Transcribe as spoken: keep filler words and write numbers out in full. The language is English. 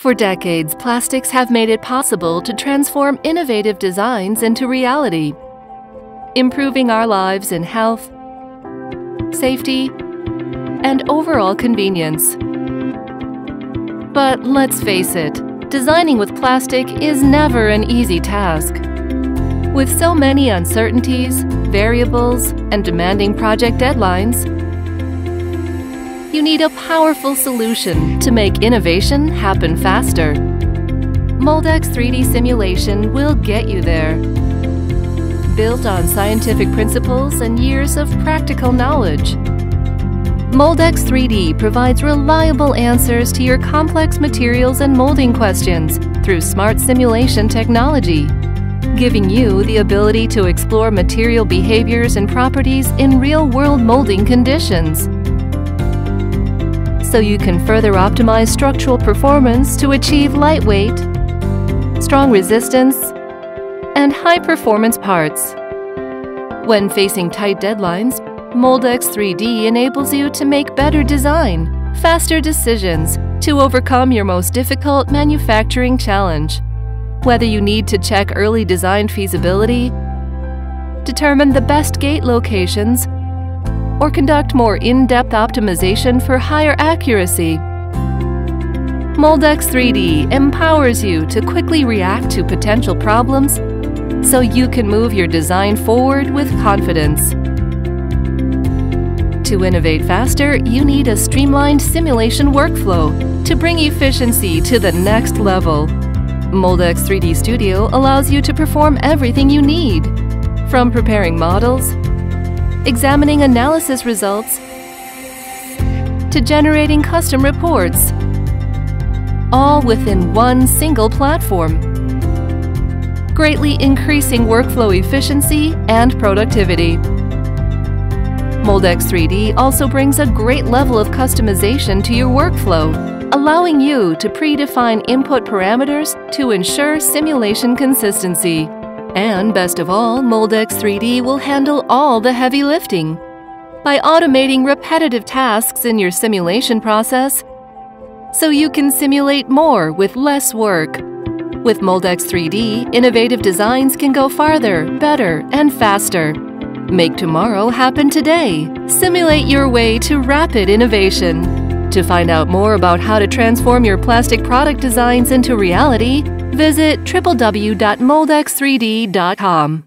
For decades, plastics have made it possible to transform innovative designs into reality, improving our lives in health, safety, and overall convenience. But let's face it, designing with plastic is never an easy task. With so many uncertainties, variables, and demanding project deadlines, you need a powerful solution to make innovation happen faster. Moldex three D simulation will get you there. Built on scientific principles and years of practical knowledge, Moldex three D provides reliable answers to your complex materials and molding questions through smart simulation technology, giving you the ability to explore material behaviors and properties in real-world molding conditions, so you can further optimize structural performance to achieve lightweight, strong resistance, and high-performance parts. When facing tight deadlines, Moldex three D enables you to make better design, faster decisions to overcome your most difficult manufacturing challenge. Whether you need to check early design feasibility, determine the best gate locations, or conduct more in-depth optimization for higher accuracy, Moldex three D empowers you to quickly react to potential problems so you can move your design forward with confidence. To innovate faster, you need a streamlined simulation workflow to bring efficiency to the next level. Moldex three D Studio allows you to perform everything you need, from preparing models, examining analysis results, to generating custom reports, all within one single platform, greatly increasing workflow efficiency and productivity. Moldex three D also brings a great level of customization to your workflow, allowing you to predefine input parameters to ensure simulation consistency. And best of all, Moldex three D will handle all the heavy lifting. By automating repetitive tasks in your simulation process, so you can simulate more with less work. With Moldex three D, innovative designs can go farther, better, and faster. Make tomorrow happen today. Simulate your way to rapid innovation. To find out more about how to transform your plastic product designs into reality, visit w w w dot moldex three d dot com.